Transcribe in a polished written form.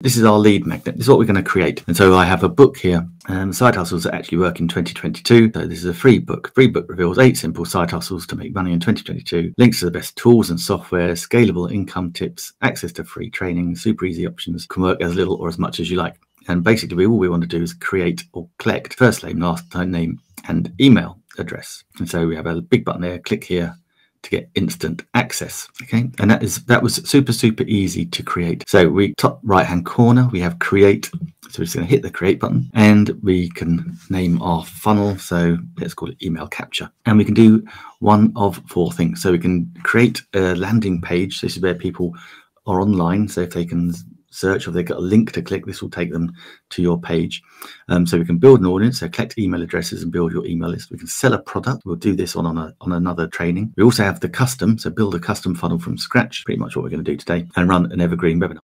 This is our lead magnet. This is what we're going to create. And so I have a book here, Side Hustles That Actually Work in 2022. So this is a free book. Free book reveals 8 simple side hustles to make money in 2022. Links to the best tools and software, scalable income tips, access to free training, super easy options. Can work as little or as much as you like. And basically all we want to do is create or collect first name, last name and email address. And so we have a big button there. Click here to get instant access. Okay, and that was super easy to create. So we top right hand corner we have create, so we're just going to hit the create button and we can name our funnel, so let's call it email capture. And we can do one of 4 things. So we can create a landing page. This is where people are online, so if they can search or they've got a link to click, this will take them to your page. So we can build an audience, so collect email addresses and build your email list. We can sell a product. We'll do this on another training. We also have the custom, so build a custom funnel from scratch, pretty much what we're going to do today, and run an evergreen webinar.